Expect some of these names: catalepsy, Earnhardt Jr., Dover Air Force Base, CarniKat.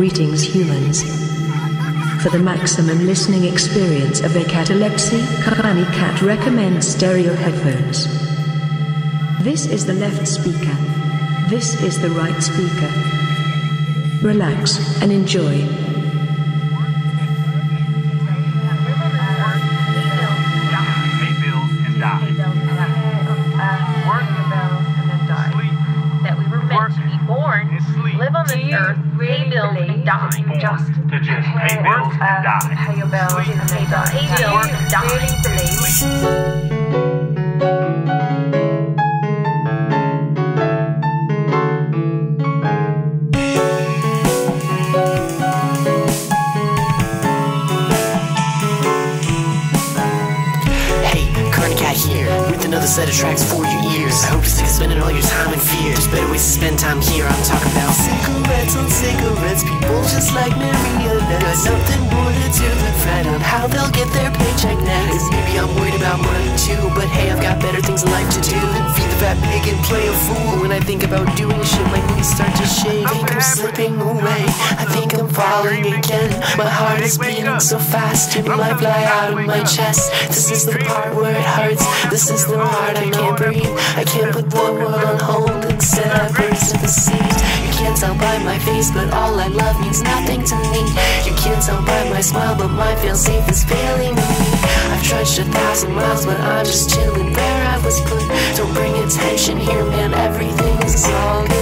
Greetings humans. For the maximum listening experience of a catalepsy, CarniKat recommends stereo headphones. This is the left speaker. This is the right speaker. Relax and enjoy. Another set of tracks for your ears. I hope to stick to spending all your time and fears. Better ways to spend time here. I'm talking about cigarettes on cigarettes. People just like marionettes. Got something more to do than fret on how they'll get their paycheck next. Maybe I'm worried about money too, but hey, I've got better things in life to do than feed the fat pig and play a fool. When I think about doing shit, my knees start to shake. I think I'm slipping away. I think I'm falling again. My heart is beating so fast and blood fly out of my chest. This is the part where it hurts. This is the part I can't breathe. I can't put the world on hold. Instead I burst at the seams. You can't tell by my face, but all I love means nothing to me. You can't tell by my smile, but my failsafe is failing me. I've trudged 1,000 miles, but I'm just chilling where I was put. Don't bring attention here, man, everything is all good.